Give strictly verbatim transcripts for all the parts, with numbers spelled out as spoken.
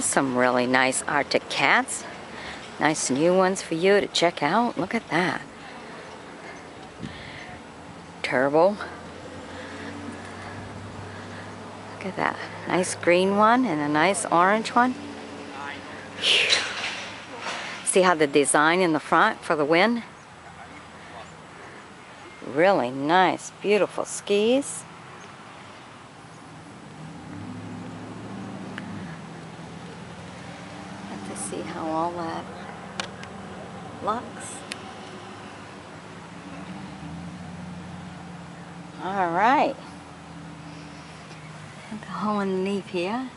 There's some really nice Arctic cats. Nice new ones for you to check out. Look at that. Turbo. Look at that. Nice green one and a nice orange one. Whew. See how the design in the front for the wind? Really nice, beautiful skis. Let's see how all that looks. All right. Put the hole in the leaf here.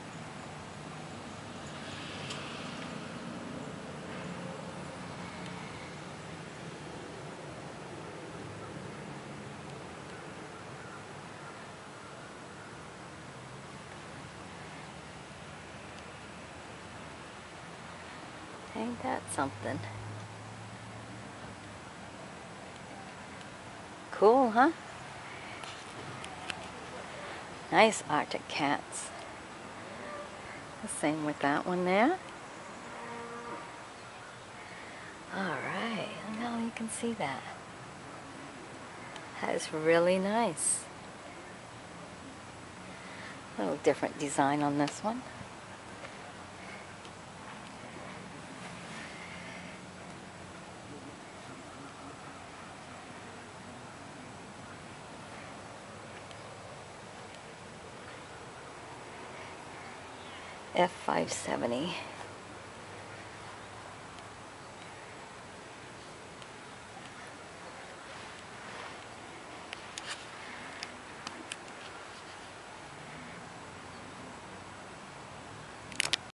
Ain't that something? Cool, huh? Nice Arctic cats. The same with that one there. Alright, look how you can see that. That is really nice. A little different design on this one. F five seventy.